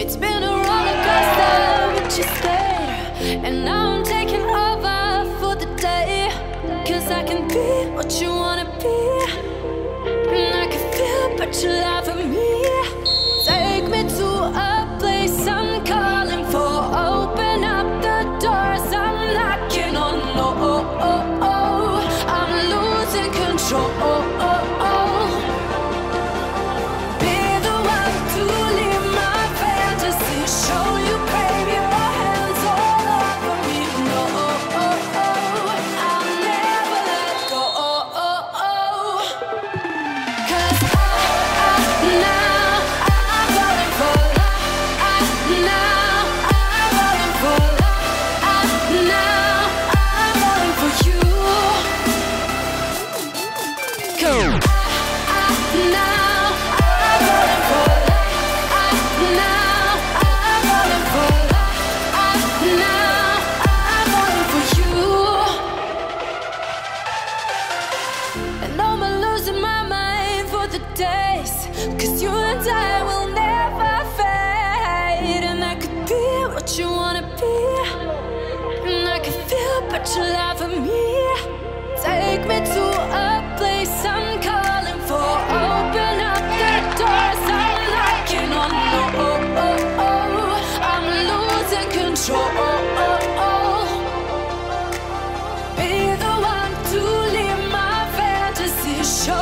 It's been a roller coaster, but you stayed, and now I'm taking over for the day. 'Cause I can be what you wanna be, and I can feel but you lie for me. Take me to a place I'm calling for. Open up the doors I'm knocking on. Oh, I'm losing control. You lie for me. Take me to a place I'm calling for. Open up the doors I'm knocking on. Oh, I'm losing control. Be the one to leave my fantasy show.